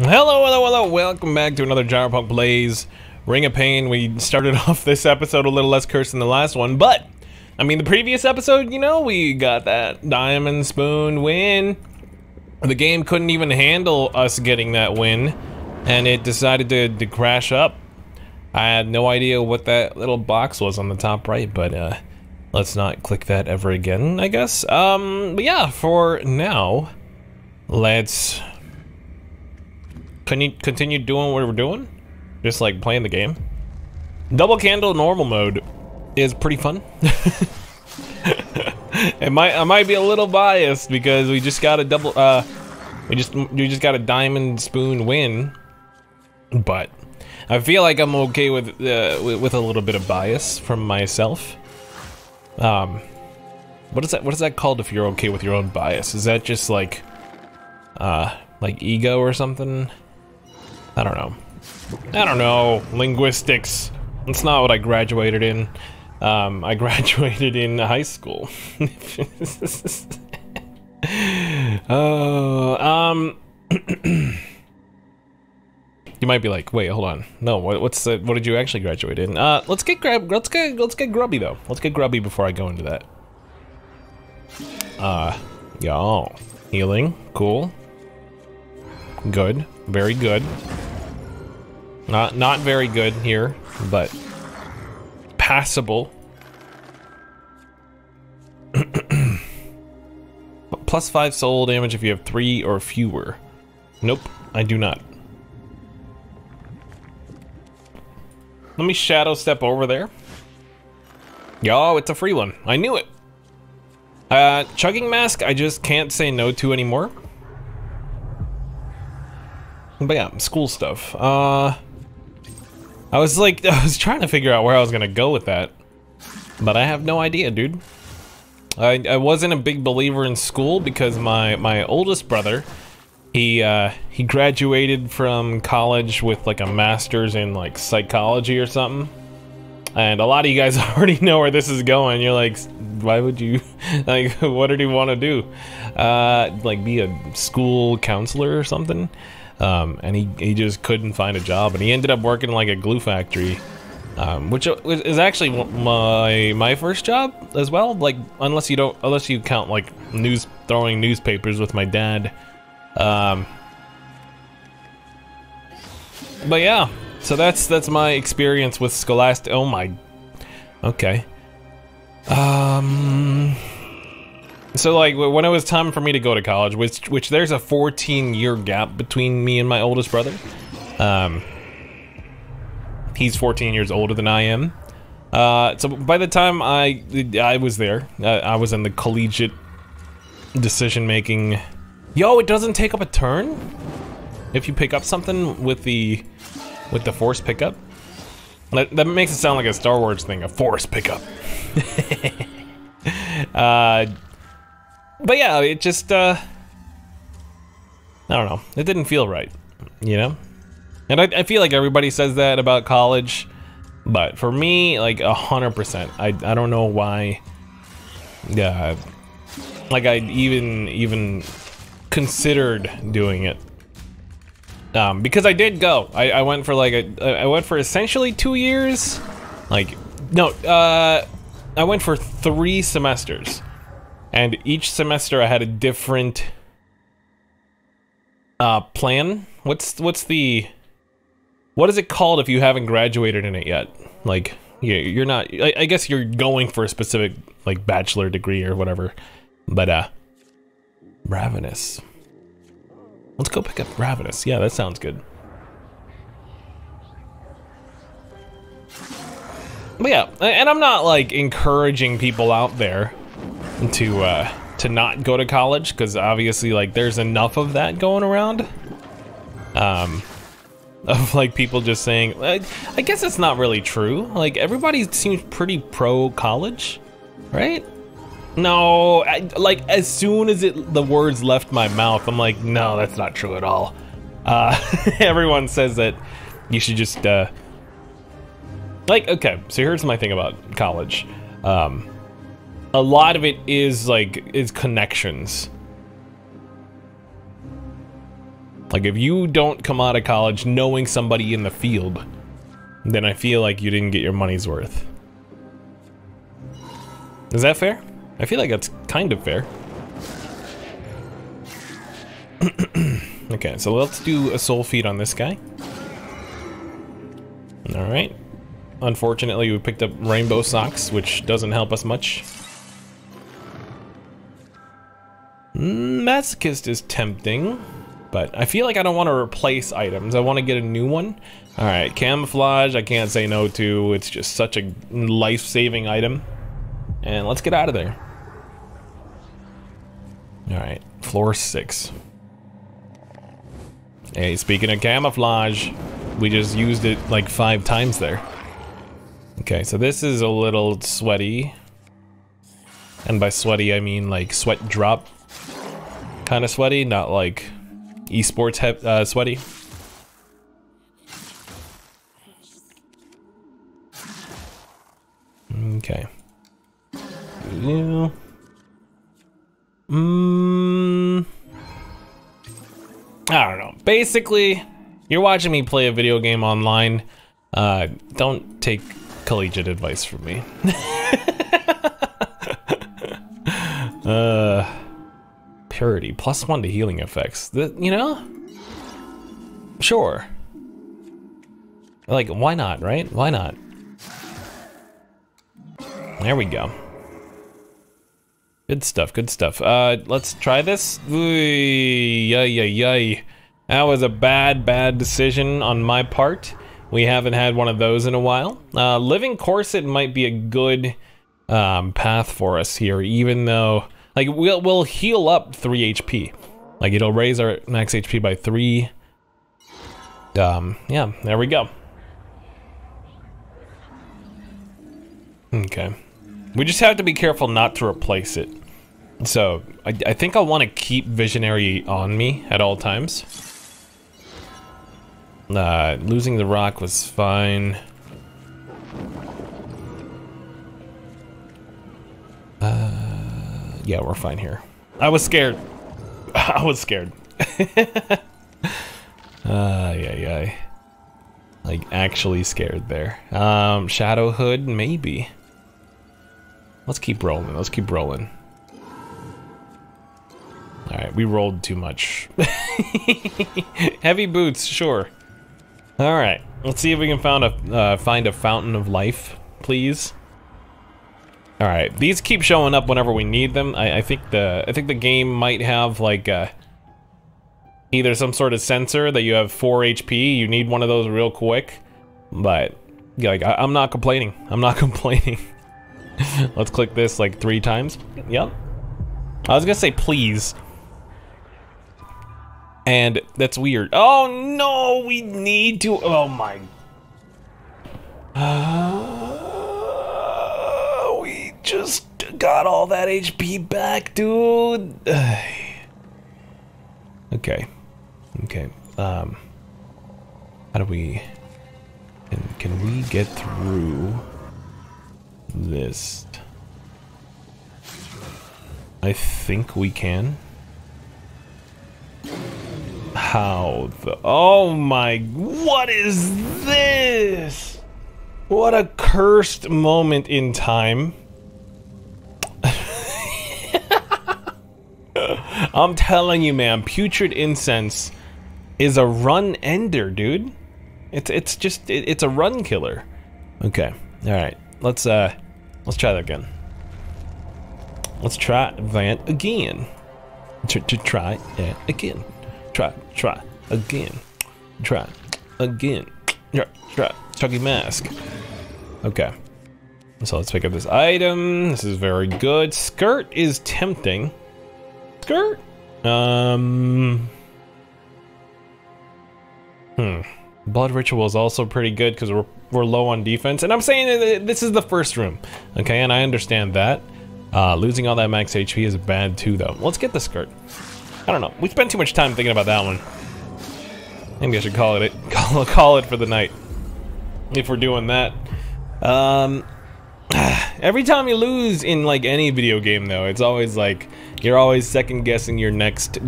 Hello, welcome back to another Gyropunk Blaze Ring of Pain. We started off this episode a little less cursed than the last one, but I mean the previous episode, you know, we got that Diamond Spoon win. The game couldn't even handle us getting that win, and it decided to crash up. I had no idea what that little box was on the top right, but let's not click that ever again, I guess. But yeah, for now, let's continue doing what we're doing, just like playing the game. Double candle normal mode is pretty fun. I might be a little biased because we just got a we just got a Diamond Spoon win, but I feel like I'm okay with a little bit of bias from myself. What is that called if you're okay with your own bias? Is that just like ego or something? I don't know. Linguistics. That's not what I graduated in. I graduated in high school. You might be like, wait, hold on. No, what did you actually graduate in? Let's get grubby though. Let's get grubby before I go into that. Y'all. Healing. Cool. Good. Very good. Not very good here, but passable. Plus 5 soul damage if you have 3 or fewer. Nope, I do not. Let me shadow step over there. Yo, it's a free one. I knew it. Chugging mask, I just can't say no to anymore. But yeah, school stuff. I was trying to figure out where I was gonna go with that, but I have no idea, dude. I wasn't a big believer in school because my oldest brother, he graduated from college with like a master's in like psychology or something. And a lot of you guys already know where this is going. You're like, why would you, like, what did he want to do? Like be a school counselor or something? And he just couldn't find a job, and he ended up working like a glue factory, which is actually my first job as well. Like unless you count like throwing newspapers with my dad. But yeah, so that's my experience with scholastic. Oh my, okay. So like when it was time for me to go to college, which there's a 14-year gap between me and my oldest brother. He's 14 years older than I am. So by the time I was there, I was in the collegiate decision making. Yo, it doesn't take up a turn if you pick up something with the force pickup. That makes it sound like a Star Wars thing, a force pickup. But yeah, it just, I don't know. It didn't feel right, you know? And I feel like everybody says that about college, but for me, like 100%. I don't know why, yeah, like I even considered doing it. Because I did go. I went for like, I went for essentially 2 years. Like, no, I went for 3 semesters. And each semester I had a different plan. What is it called if you haven't graduated in it yet? Like, you're not, I guess you're going for a specific like bachelor degree or whatever. But Ravenous. Let's go pick up Ravenous. Yeah, that sounds good. But yeah, and I'm not like encouraging people out there to not go to college, because obviously like there's enough of that going around, of like people just saying, I guess it's not really true. Like everybody seems pretty pro college, right? No, like as soon as the words left my mouth, I'm like, no, that's not true at all. Everyone says that you should just like, okay, so here's my thing about college. A lot of it is connections. Like, if you don't come out of college knowing somebody in the field, then I feel like you didn't get your money's worth. Is that fair? I feel like that's kind of fair. Okay, so let's do a soul feed on this guy. Alright. Unfortunately, we picked up rainbow socks, which doesn't help us much. Masochist is tempting, but I feel like I don't want to replace items. I want to get a new one. Alright, camouflage, I can't say no to. It's just such a life-saving item. And let's get out of there. Alright, floor 6. Hey, speaking of camouflage, we just used it like 5 times there. Okay, so this is a little sweaty. And by sweaty, I mean like sweat drop kind of sweaty, not like esports sweaty. Okay. Yeah. I don't know. Basically, you're watching me play a video game online. Don't take collegiate advice from me. Purity, +1 to healing effects. You know? Sure. Like, why not, right? Why not? There we go. Good stuff, good stuff. Let's try this. Yay. That was a bad decision on my part. We haven't had one of those in a while. Living Corset might be a good path for us here, even though, like, we'll heal up 3 HP. Like, it'll raise our max HP by 3. Yeah, there we go. Okay. We just have to be careful not to replace it. So, I think I want to keep Visionary on me at all times. Losing the rock was fine. Yeah, we're fine here. I was scared. I was scared. Yeah. Like, actually scared there. Shadow Hood, maybe. Let's keep rolling, let's keep rolling. Alright, we rolled too much. Heavy boots, sure. Alright, let's see if we can find a fountain of life, please. Alright, these keep showing up whenever we need them. I think the game might have like either some sort of sensor that you have 4 HP, you need one of those real quick. But yeah, like I'm not complaining. I'm not complaining. Let's click this like 3 times. Yep. I was gonna say please. And that's weird. Oh no, we need to. Oh my. We just got all that HP back, dude. Okay. How do we? Can we get through this? I think we can. How the... Oh my... What is this? What a cursed moment in time. I'm telling you, man, Putrid Incense is a run ender, dude. It's a run killer. Okay, alright. Let's try that again. Let's try that again. Try it again. Try again. Try again. Try. Chucky mask. Okay. So let's pick up this item. This is very good. Skirt is tempting. Skirt? Blood Ritual is also pretty good because we're low on defense. And I'm saying that this is the first room. Okay, and I understand that. Losing all that max HP is bad too, though. Let's get the skirt. I don't know. We spent too much time thinking about that one. Maybe I should call it for the night. If we're doing that. Every time you lose in like any video game, though, it's always like you're always second guessing your next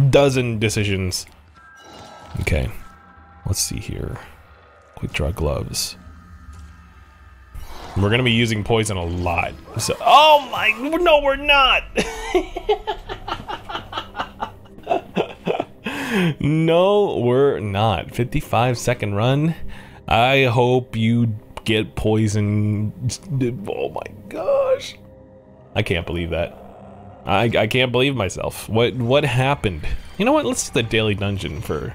dozen decisions. Okay, let's see here. Quick draw gloves. We're gonna be using poison a lot. So, oh my! No, we're not. No, we're not. 55-second run. I hope you get poisoned. Oh my gosh! I can't believe that. I can't believe myself. What happened? You know what? Let's do the daily dungeon for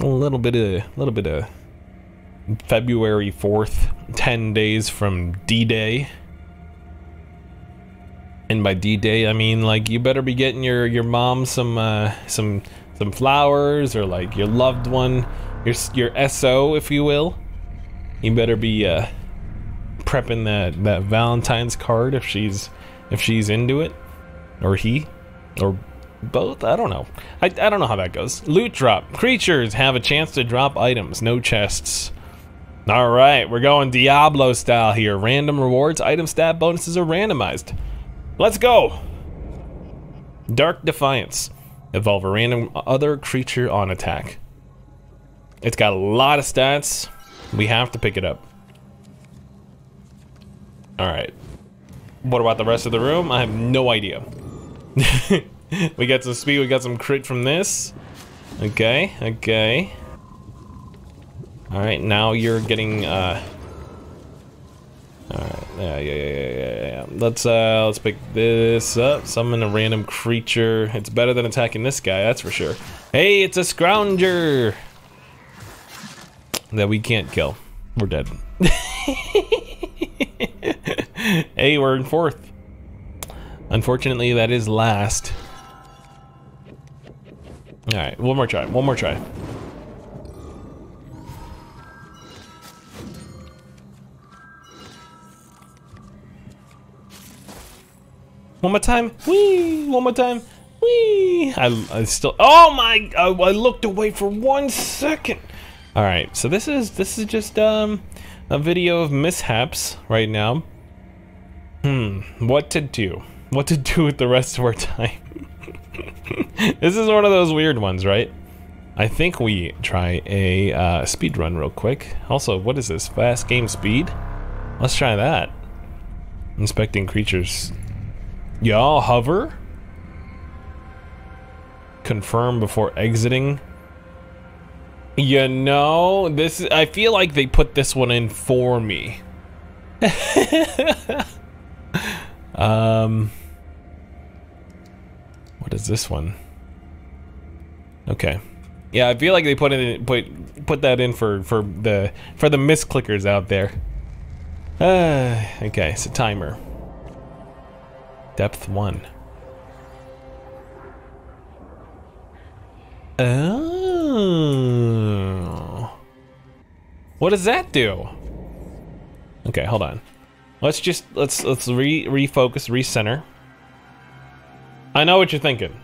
a little bit of February 4th, 10 days from D-Day. And by D-Day, I mean, like, you better be getting your mom some flowers, or like your loved one, your SO, if you will. You better be prepping that Valentine's card if she's into it, or he, or both. I don't know. I don't know how that goes. Loot drop. Creatures have a chance to drop items. No chests. Alright, we're going Diablo style here. Random rewards, item stat bonuses are randomized. Let's go! Dark Defiance. Evolve a random other creature on attack. It's got a lot of stats. We have to pick it up. Alright. What about the rest of the room? I have no idea. We got some speed, we got some crit from this. Okay, okay. Alright, now you're getting, alright, yeah. Let's pick this up. Summon a random creature. It's better than attacking this guy, that's for sure. Hey, it's a scrounger! That we can't kill. We're dead. Hey, we're in fourth. Unfortunately, that is last. Alright, one more try. One more time, whee! One more time, whee! I still, oh my, I looked away for 1 second. All right, so this is just a video of mishaps right now. What to do with the rest of our time? This is one of those weird ones, right? I think we try a speed run real quick. Also, what is this, fast game speed? Let's try that. Inspecting creatures. Y'all hover? Confirm before exiting. You know, this is, I feel like they put this one in for me. What is this one? Okay. Yeah, I feel like they put that in for the misclickers out there. Okay, it's a timer. Depth 1. Oh. What does that do? Okay, hold on. Let's refocus, recenter. I know what you're thinking.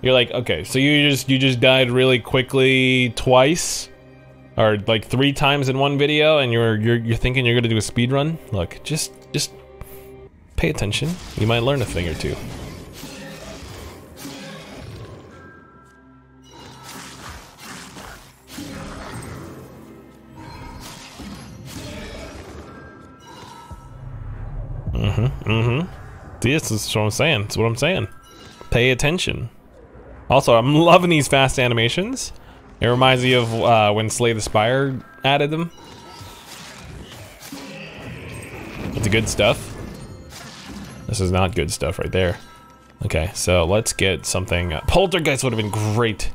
You're like, okay, so you just died really quickly twice, or like 3 times in one video, and you're thinking you're gonna do a speed run? Look, just pay attention. You might learn a thing or two. This is what I'm saying. That's what I'm saying. Pay attention. Also, I'm loving these fast animations. It reminds me of when Slay the Spire added them. It's good stuff. This is not good stuff right there. Okay, so let's get something. Poltergeist would have been great.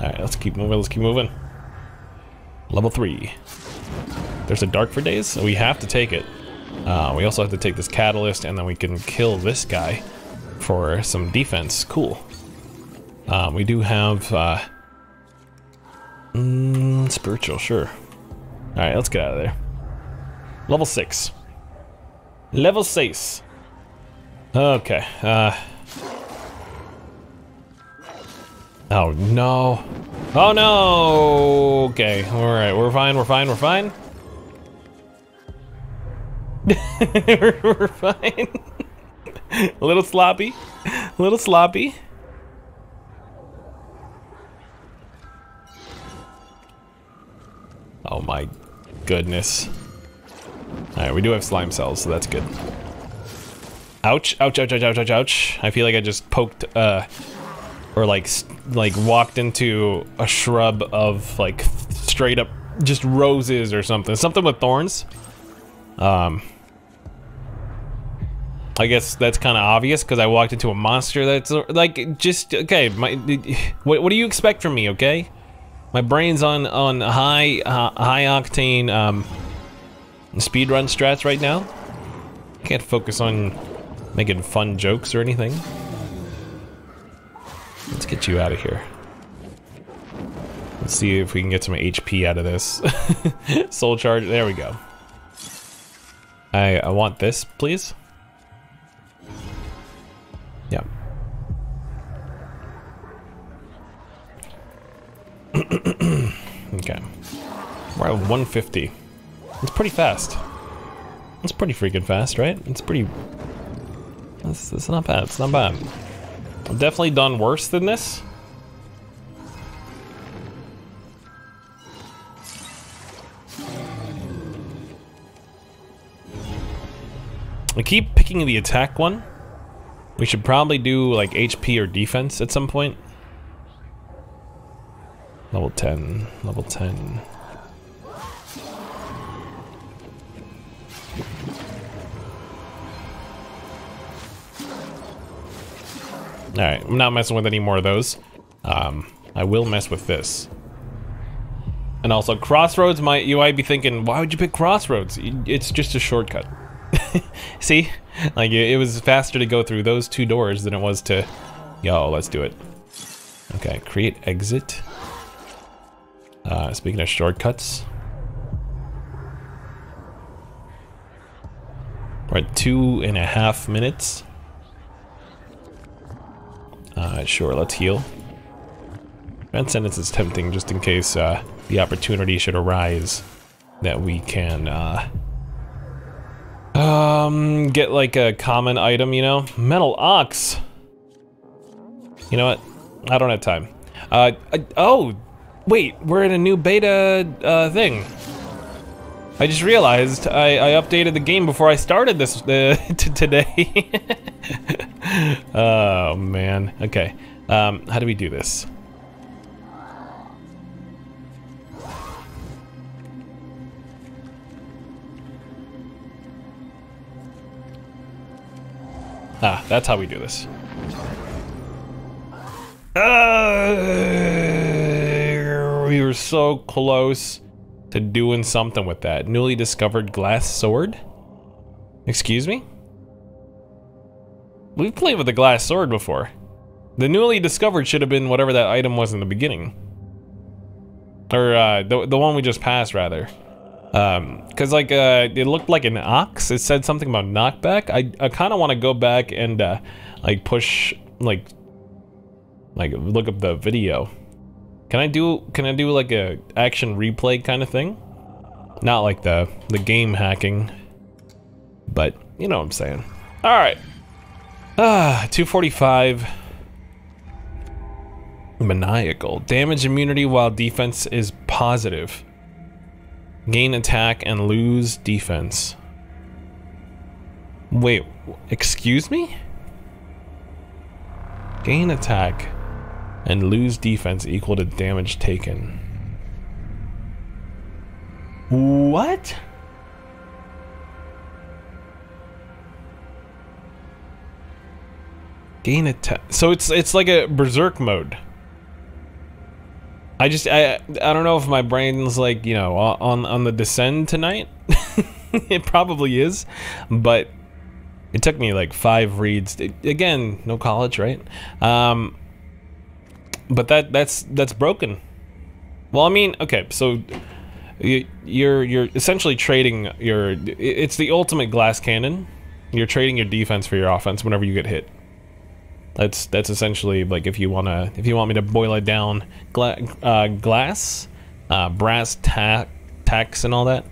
Alright, let's keep moving, Level 3. There's a dark for days, so we have to take it. We also have to take this catalyst, and then we can kill this guy for some defense. Cool. We do have, spiritual, sure. Alright, let's get out of there. Level 6. Level 6. Okay, oh no. Oh no! Okay, alright, we're fine. We're fine. A little sloppy. A little sloppy. Oh my goodness. Alright, we do have slime cells, so that's good. Ouch, ouch, ouch, ouch, ouch, ouch, ouch. I feel like I just poked, or like walked into a shrub of, like, straight up just roses or something. Something with thorns. I guess that's kind of obvious because I walked into a monster that's, like, just, okay, what do you expect from me, okay? My brain's on high octane, speedrun strats right now. Can't focus on making fun jokes or anything. Let's get you out of here. Let's see if we can get some HP out of this. Soul charge, there we go. I want this, please. Yeah. Okay. We're at 150. It's pretty fast. It's pretty freaking fast, right? It's pretty... It's not bad, it's not bad. I've definitely done worse than this. I keep picking the attack one. We should probably do like HP or defense at some point. Level 10, level 10. Alright, I'm not messing with any more of those. I will mess with this. And also, Crossroads, you might be thinking, why would you pick Crossroads? It's just a shortcut. See? Like, it was faster to go through those two doors than it was to... Yo, let's do it. Okay, create exit. Speaking of shortcuts... We're at 2.5 minutes. Sure, let's heal. Transcendence is tempting just in case the opportunity should arise that we can get like a common item, you know? Metal Ox! You know what? I don't have time. Oh! Wait, we're in a new beta thing. I just realized I updated the game before I started this today. Oh man, okay. How do we do this? Ah, that's how we do this. We were so close to doing something with that. Newly discovered glass sword? Excuse me? We've played with the glass sword before. The newly discovered should have been whatever that item was in the beginning. Or, the one we just passed, rather. Cause like, it looked like an ox. It said something about knockback. I kinda wanna go back and, like push, like look up the video. Can I do like a action replay kind of thing? Not like the game hacking, but you know what I'm saying. All right, 245. Maniacal damage immunity while defense is positive. Gain attack and lose defense. Wait, excuse me? Gain attack and lose defense equal to damage taken. What? Gain attack. So it's like a berserk mode. I don't know if my brain's like, you know, on the descend tonight. It probably is, but it took me like 5 reads. Again, no college, right? But that's broken. Well, I mean, okay, so you're essentially trading your... It's the ultimate glass cannon. You're trading your defense for your offense whenever you get hit. That's essentially like if you want me to boil it down, glass, brass tacks and all that.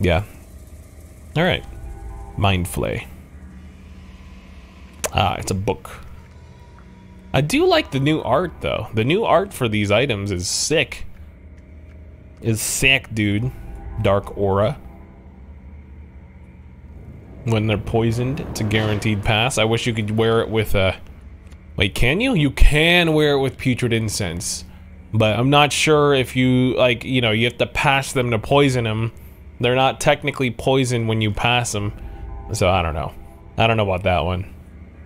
Yeah, Alright. Mind Flay. Ah, it's a book. I do like the new art, though. The new art for these items is sick. Is sick, dude. Dark Aura. When they're poisoned, it's a guaranteed pass. I wish you could wear it with a... Wait, can you? You can wear it with Putrid Incense. But I'm not sure if you, like, you know, you have to pass them to poison them. They're not technically poisoned when you pass them. So I don't know. I don't know about that one.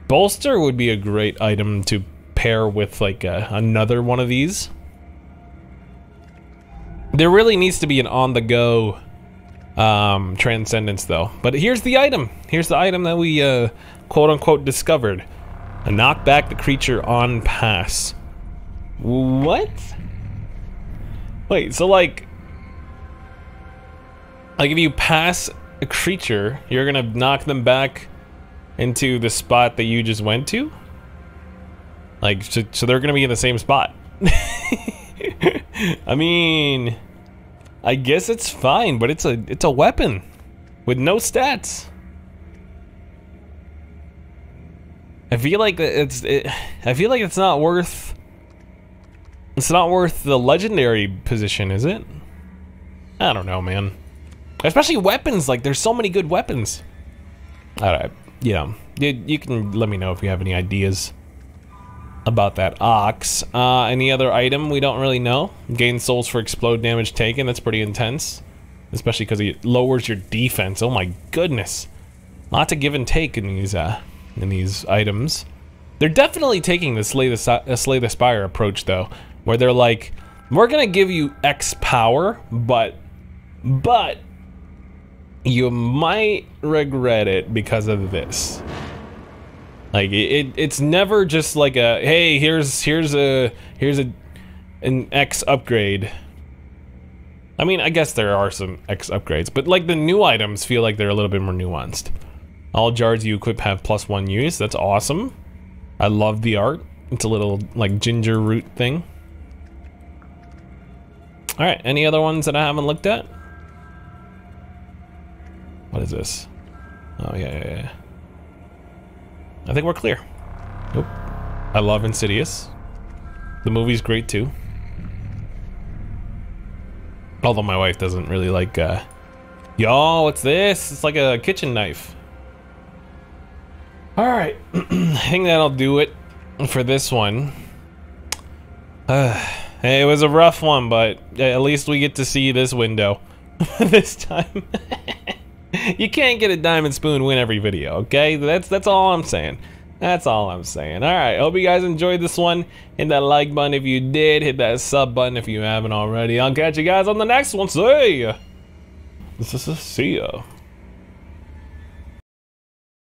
Bolster would be a great item to pair with, like, another one of these. There really needs to be an on-the-go... Transcendence though. But here's the item. Here's the item that we quote-unquote discovered. A knock back the creature on pass. What? Wait, so like if you pass a creature, you're gonna knock them back into the spot that you just went to? Like, so they're gonna be in the same spot. I mean... I guess it's fine, but it's a weapon with no stats. I feel like it's not worth the legendary position, is it? I don't know, man. Especially weapons, like there's so many good weapons. All right. Yeah. You can let me know if you have any ideas about that ox. Any other item we don't really know? Gain souls for explode damage taken. That's pretty intense, especially because it lowers your defense. Oh my goodness, lots of give and take in these items. They're definitely taking the Slay the Spire approach though, where they're like, we're gonna give you X power, but you might regret it because of this. Like it's never just like a hey, here's an X upgrade. I mean, I guess there are some X upgrades, but like the new items feel like they're a little bit more nuanced. All jars you equip have +1 use. That's awesome. I love the art. It's a little like ginger root thing. All right, any other ones that I haven't looked at? What is this? Oh yeah. I think we're clear. Nope. I love Insidious. The movie's great too. Although my wife doesn't really like, Yo, what's this? It's like a kitchen knife. Alright. I think that'll do it for this one. It was a rough one, but at least we get to see this window this time. You can't get a Diamond Spoon win every video, okay? That's all I'm saying. That's all I'm saying. Alright, hope you guys enjoyed this one. Hit that like button if you did. Hit that sub button if you haven't already. I'll catch you guys on the next one. See ya.